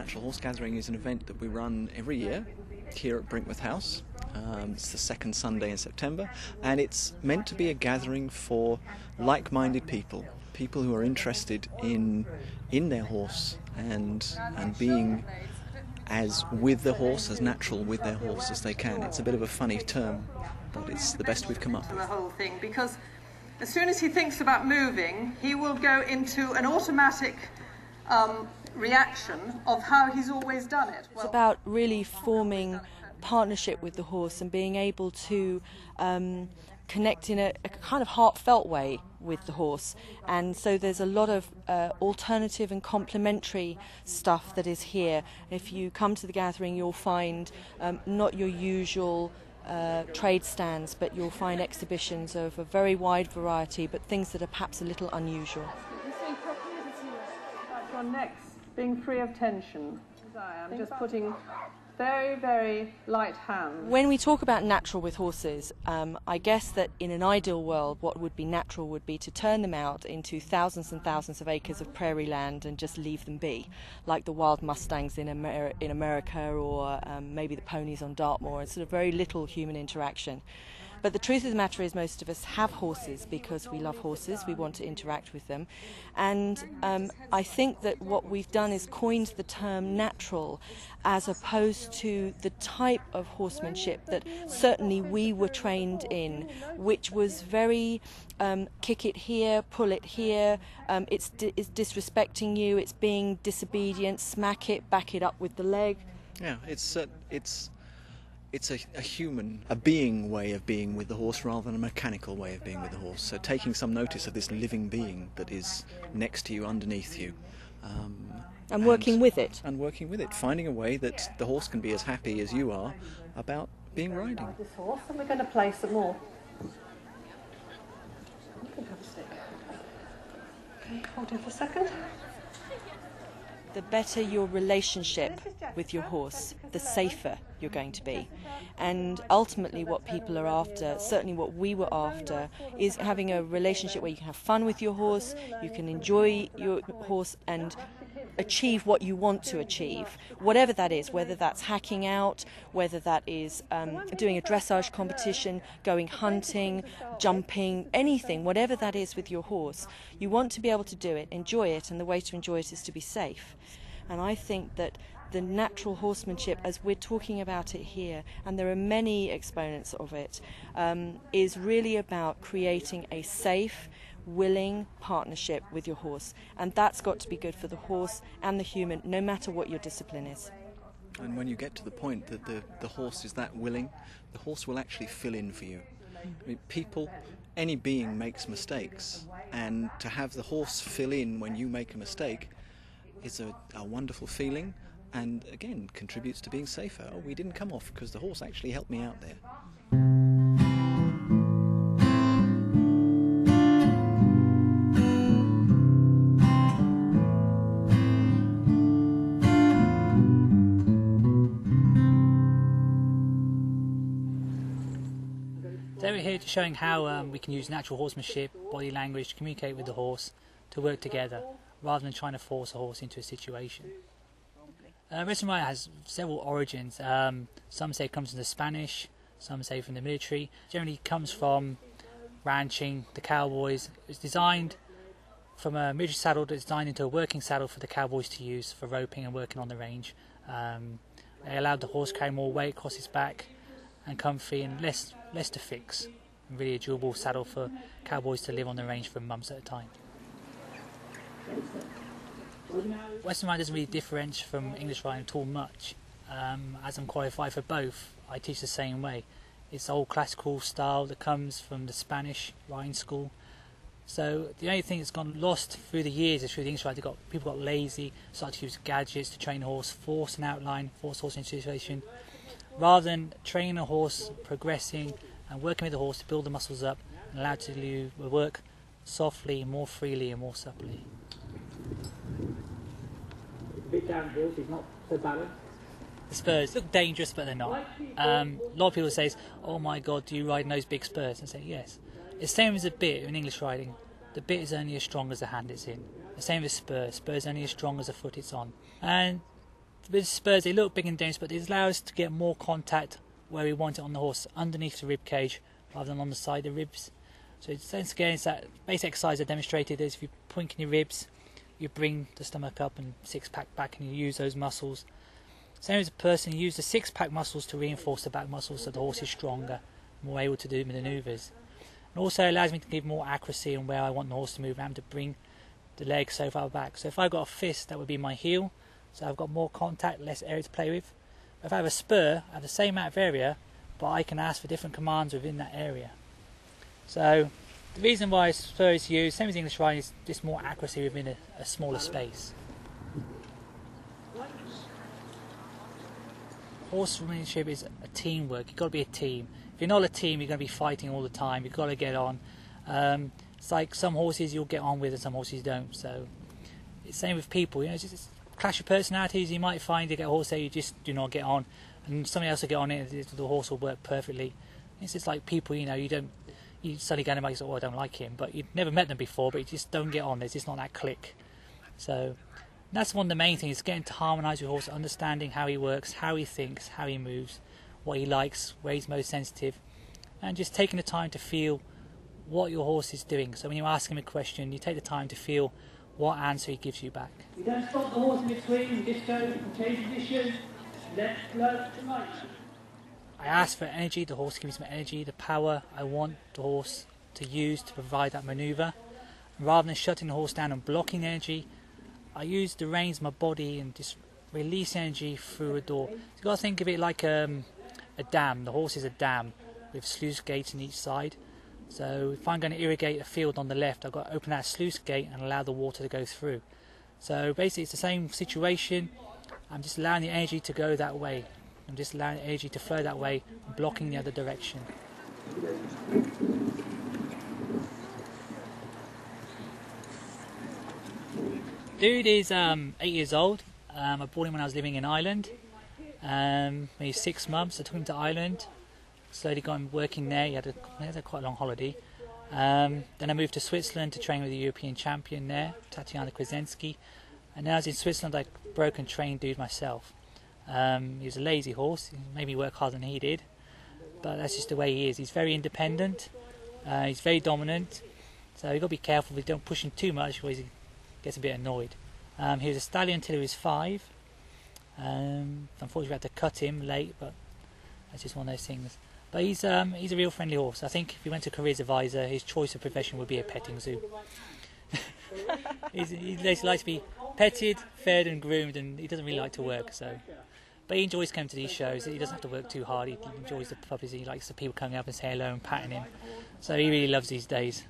Natural Horse Gathering is an event that we run every year here at Brinkworth House. It's the second Sunday in September, and it's meant to be a gathering for like-minded people who are interested in their horse and being as with the horse, as natural with their horse as they can. It's a bit of a funny term, but it's the best we've come up with. The whole thing, because as soon as he thinks about moving, he will go into an automatic reaction of how he's always done it. Well, it's about really forming partnership with the horse and being able to connect in a kind of heartfelt way with the horse, and so there's a lot of alternative and complementary stuff that is here. If you come to the gathering, you'll find not your usual trade stands, but you'll find exhibitions of a very wide variety, but things that are perhaps a little unusual. Your neck's being free of tension. I'm just putting very, very light hands. When we talk about natural with horses, I guess that in an ideal world what would be natural would be to turn them out into thousands and thousands of acres of prairie land and just leave them be, like the wild mustangs in America, or maybe the ponies on Dartmoor, and sort of very little human interaction. But the truth of the matter is most of us have horses because we love horses, we want to interact with them. And I think that what we've done is coined the term natural as opposed to the type of horsemanship that certainly we were trained in, which was very kick it here, pull it here, it's disrespecting you, it's being disobedient, smack it, back it up with the leg. Yeah, it's a human, a being way of being with the horse rather than a mechanical way of being with the horse. So taking some notice of this living being that is next to you, underneath you. And working with it. And working with it. Finding a way that the horse can be as happy as you are about being riding. This horse, and we're going to play some more. You can have a stick. Okay, hold on for a second. The better your relationship with your horse, the safer you're going to be. And ultimately what people are after, certainly what we were after, is having a relationship where you can have fun with your horse, you can enjoy your horse and achieve what you want to achieve, whatever that is, whether that's hacking out, whether that is doing a dressage competition, going hunting, jumping, anything, whatever that is with your horse. You want to be able to do it, enjoy it, and the way to enjoy it is to be safe. And I think that the natural horsemanship, as we're talking about it here, and there are many exponents of it, is really about creating a safe, willing partnership with your horse, and that's got to be good for the horse and the human, no matter what your discipline is. And when you get to the point that the horse is that willing, the horse will actually fill in for you. I mean, people, any being makes mistakes, and to have the horse fill in when you make a mistake is a wonderful feeling, and again contributes to being safer. Oh, we didn't come off because the horse actually helped me out there. Today we're here to showing how we can use natural horsemanship, body language, to communicate with the horse, to work together, rather than trying to force a horse into a situation. Rosmaya has several origins. Some say it comes from the Spanish, some say from the military. Generally it comes from ranching, the cowboys. It's designed from a military saddle that's designed into a working saddle for the cowboys to use for roping and working on the range. They allowed the horse to carry more weight across its back, and comfy and less to fix, and really a durable saddle for cowboys to live on the range for months at a time. Western riding doesn't really differentiate from English riding at all much. As I'm qualified for both, I teach the same way. It's old classical style that comes from the Spanish riding school. So the only thing that's gone lost through the years is through the English riding, people got lazy, started to use gadgets to train a horse, force an outline, force horse into a situation, rather than training a horse, progressing and working with the horse to build the muscles up and allow it to do work softly, more freely and more supplely. The spurs look dangerous, but they're not. A lot of people say, oh my god, do you ride in those big spurs? And I say, yes. It's the same as a bit in English riding. The bit is only as strong as the hand it's in. The same as spurs. Spurs only as strong as the foot it's on. And With spurs, they look big and dense, but it allows us to get more contact where we want it on the horse, underneath the rib cage rather than on the side of the ribs. So once again, it's that basic exercise I demonstrated is if you point in your ribs, you bring the stomach up and six-pack back, and you use those muscles. Same as a person, you use the six-pack muscles to reinforce the back muscles so the horse is stronger, more able to do manoeuvres. It also allows me to give more accuracy on where I want the horse to move around to bring the leg so far back. So if I've got a fist, that would be my heel, so I've got more contact, less area to play with. If I have a spur, I have the same amount of area, but I can ask for different commands within that area. So the reason why spur is used, same as English riding, is just more accuracy within a smaller space. Horsemanship is a teamwork. You've got to be a team. If you're not a team, you're going to be fighting all the time. You've got to get on. It's like some horses you'll get on with and some horses you don't. So it's the same with people. You know, it's just clash of personalities. You might find you get a horse there you just do not get on, and somebody else will get on it. And the horse will work perfectly. It's just like people. You know, you suddenly go and make oh I don't like him, but you've never met them before, but you just don't get on. There's just not that click. So. And that's one of the main things, is getting to harmonise with your horse, understanding how he works, how he thinks, how he moves, what he likes, where he's most sensitive, and just taking the time to feel what your horse is doing. So when you ask him a question, you take the time to feel what answer he gives you back. We don't stop the horse in between, just go and change position, let's learn to mate. I ask for energy, the horse gives me some energy, the power I want the horse to use to provide that manoeuvre. Rather than shutting the horse down and blocking energy, I use the reins, my body, and just release energy through a door. So you've got to think of it like a dam. The horse is a dam with sluice gates on each side. So if I'm going to irrigate a field on the left, I've got to open that sluice gate and allow the water to go through. So basically it's the same situation. I'm just allowing the energy to go that way. I'm just allowing the energy to flow that way, blocking the other direction. Dude is 8 years old. I bought him when I was living in Ireland. He's 6 months. I took him to Ireland. Slowly got him working there. He had a quite long holiday. Then I moved to Switzerland to train with the European champion there, Tatiana Krasinski. And now I was in Switzerland, I broke and trained Dude myself. He was a lazy horse. He made me work harder than he did. But that's just the way he is. He's very independent. He's very dominant. So you've got to be careful if you don't push him too much, otherwise he gets a bit annoyed. He was a stallion until he was 5. Unfortunately we had to cut him late, but that's just one of those things. But he's a real friendly horse. I think if he went to a careers advisor, his choice of profession would be a petting zoo. He likes to be petted, fed and groomed, and he doesn't really like to work. So, but he enjoys coming to these shows. He doesn't have to work too hard. He enjoys the puppies. He likes the people coming up and say hello and patting him. So he really loves these days.